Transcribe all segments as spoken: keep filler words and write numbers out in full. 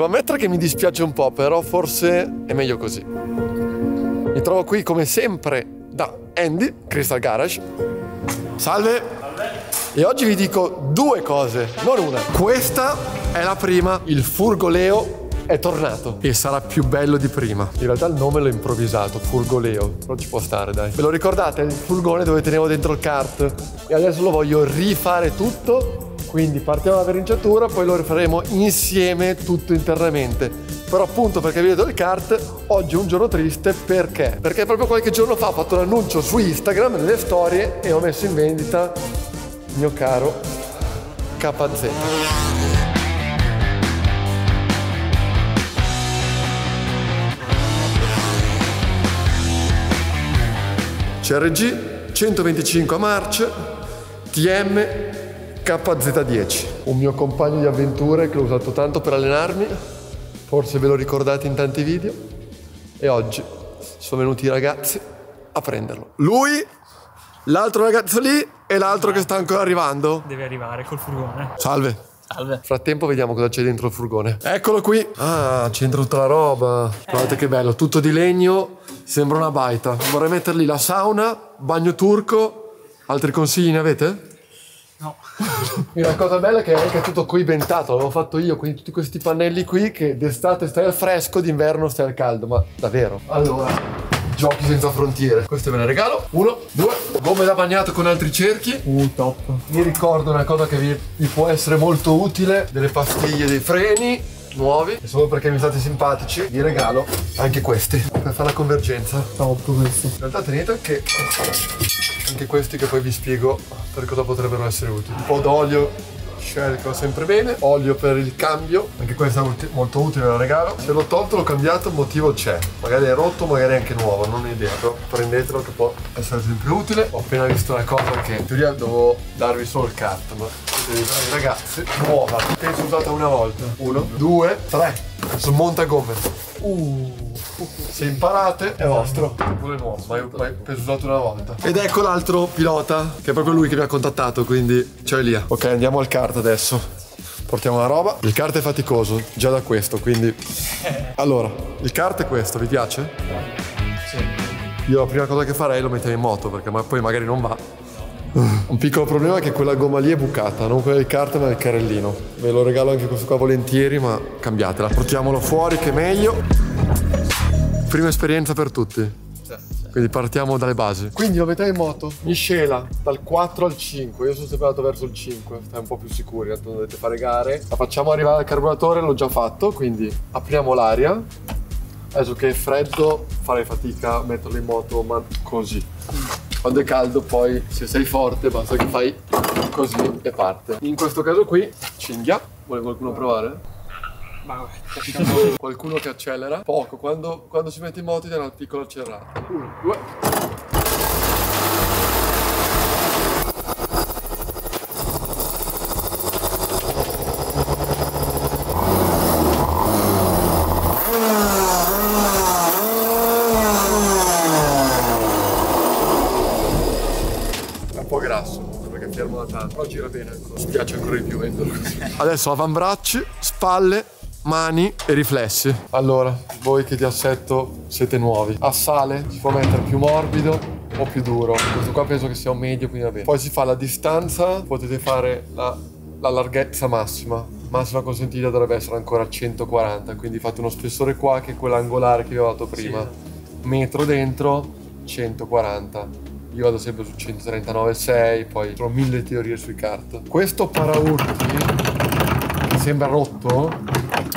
Devo ammettere che mi dispiace un po', però forse è meglio così. Mi trovo qui come sempre da Andy, Crystal Garage. Salve! Salve! E oggi vi dico due cose, non una. Questa è la prima, il Furgo Leo è tornato e sarà più bello di prima. In realtà il nome l'ho improvvisato, Furgo Leo, però ci può stare, dai. Ve lo ricordate? Il furgone dove tenevo dentro il kart, e adesso lo voglio rifare tutto, quindi partiamo dalla verniciatura, poi lo rifaremo insieme tutto internamente. Però appunto perché vi vedo il kart, oggi è un giorno triste, perché? Perché proprio qualche giorno fa ho fatto un annuncio su Instagram delle storie e ho messo in vendita il mio caro K Z. C R G centoventicinque a marce, T M K Z dieci, un mio compagno di avventure che l'ho usato tanto per allenarmi, forse ve lo ricordate in tanti video, e oggi sono venuti i ragazzi a prenderlo. Lui, l'altro ragazzo lì e l'altro che sta ancora arrivando. Deve arrivare col furgone. Salve. Salve. Nel frattempo vediamo cosa c'è dentro il furgone. Eccolo qui. Ah, c'è dentro tutta la roba. Eh. Guardate che bello, tutto di legno. Sembra una baita. Vorrei metterli la sauna, bagno turco. Altri consigli ne avete? No. La cosa bella è che è anche tutto qui ventato, l'avevo fatto io, quindi tutti questi pannelli qui che d'estate stai al fresco, d'inverno stai al caldo, ma davvero. Allora, giochi senza frontiere. Questo ve ne regalo. Uno, due, gomme da bagnato con altri cerchi. Uh, top. Mi ricordo una cosa che vi, vi può essere molto utile, delle pastiglie dei freni. Nuovi, e solo perché mi state simpatici vi regalo anche questi per fare la convergenza. Top questi. In realtà tenete che anche questi, che poi vi spiego per cosa potrebbero essere utili. Un po' d'olio scelgo sempre bene, olio per il cambio, anche questo è molto utile, ve lo regalo. Se l'ho tolto, l'ho cambiato, il motivo c'è, magari è rotto, magari è anche nuovo, non è idea, però prendetelo che può essere sempre utile. Ho appena visto una cosa che in teoria dovevo darvi solo il kart, ma ragazzi, nuova, penso usata una volta. Uno, due, tre. Sul montagomme. Uh, se imparate è vostro. Quello è nuovo, ma io penso usato una volta. Ed ecco l'altro pilota, che è proprio lui che mi ha contattato, quindi ciao Elia. Ok, andiamo al kart adesso. Portiamo la roba. Il kart è faticoso, già da questo, quindi... Allora, il kart è questo, vi piace? Sì. Io la prima cosa che farei lo metterei in moto, perché poi magari non va. Un piccolo problema è che quella gomma lì è bucata, non quella di carta ma del carrellino. Ve lo regalo anche questo qua volentieri, ma cambiatela. Portiamolo fuori che è meglio. Prima esperienza per tutti. Quindi partiamo dalle basi. Quindi lo metterei in moto. Miscela dal quattro al cinque. Io sono sempre andato verso il cinque. Stai un po' più sicuri, tanto dovete fare gare. La facciamo arrivare al carburatore, l'ho già fatto, quindi apriamo l'aria. Adesso che è freddo farei fatica a metterlo in moto, ma così. Quando è caldo poi, se sei forte, basta che fai così e parte. In questo caso qui, cinghia. Vuole qualcuno provare? Ma vabbè. Qualcuno che accelera. Poco, quando, quando si mette in moto ti dà una piccola accelerata. Uno, due. Però gira bene ancora. Spiace ancora di più venderlo così. Adesso avambracci, spalle, mani e riflessi. Allora, voi che di assetto siete nuovi. A sale si può mettere più morbido o più duro. Questo qua penso che sia un medio, quindi va bene. Poi si fa la distanza, potete fare la, la larghezza massima. Massima consentita dovrebbe essere ancora centoquaranta, quindi fate uno spessore qua che è quell'angolare che vi avevo dato prima. Sì. Metro dentro, centoquaranta. Io vado sempre su centotrentanove virgola sei, poi ho mille teorie sui kart. Questo paraurti, che sembra rotto,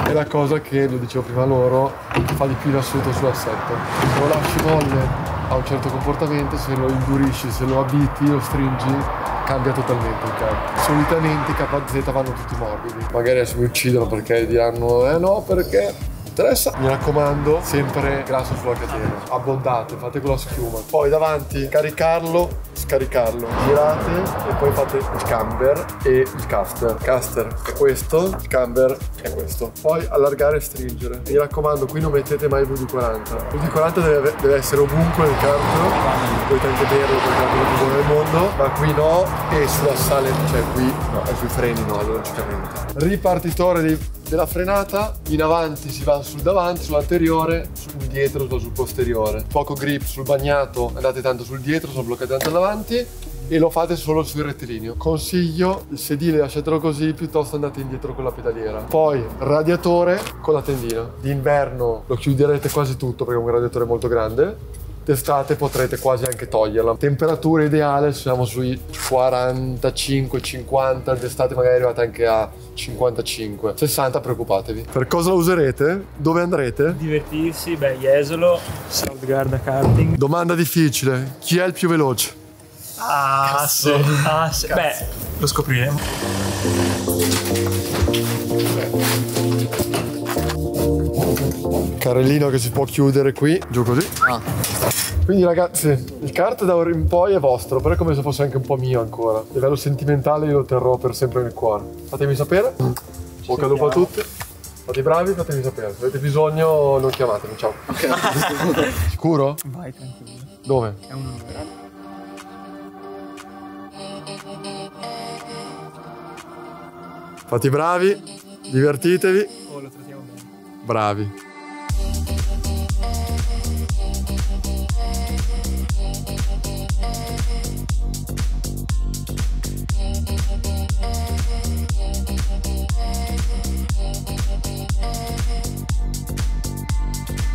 è la cosa che, lo dicevo prima loro, fa di più l'assoluto sull'assetto. Se lo lasci molle ha un certo comportamento, se lo indurisci, se lo abiti, lo stringi, cambia totalmente il kart. Solitamente i K Z vanno tutti morbidi. Magari adesso mi uccidono perché diranno, eh no, perché... interessa. Mi raccomando, sempre grasso sulla catena, abbondate, fate con la schiuma, poi davanti caricarlo, scaricarlo, girate e poi fate il camber e il caster. Il caster è questo, il camber è questo, poi allargare e stringere. Mi raccomando, qui non mettete mai V D quaranta. V D quaranta deve, deve essere ovunque nel kart, potete anche berlo perché è quello più buono del mondo, ma qui no, e sulla sale, cioè qui no, e sui freni no, logicamente. Ripartitore di della frenata, in avanti si va sul davanti, sull'anteriore, sul dietro va sul posteriore. Poco grip sul bagnato, andate tanto sul dietro, sono bloccati tanto all'avanti, e lo fate solo sul rettilineo. Consiglio, il sedile lasciatelo così, piuttosto andate indietro con la pedaliera. Poi radiatore con la tendina. D'inverno lo chiuderete quasi tutto perché è un radiatore molto grande. D'estate potrete quasi anche toglierla. Temperatura ideale siamo sui quarantacinque cinquanta, d'estate magari arrivate anche a cinquantacinque, sessanta preoccupatevi. Per cosa lo userete? Dove andrete? Divertirsi, beh, Jesolo, South Garda Karting. Domanda difficile, chi è il più veloce? Ah, cazzo. Sì, ah, sì. Beh, lo scopriremo. Carrellino che si può chiudere qui, giù così. Ah. Quindi ragazzi, il kart da ora in poi è vostro, però è come se fosse anche un po' mio ancora. A livello sentimentale io lo terrò per sempre nel cuore. Fatemi sapere, bocca al lupo a tutti, fate i bravi, fatemi sapere. Se avete bisogno non chiamatemi, ciao. Okay. Sicuro? Vai tranquillo. Dove? È un'opera. Fate i bravi, divertitevi. Oh, lo trattiamo bene. Bravi.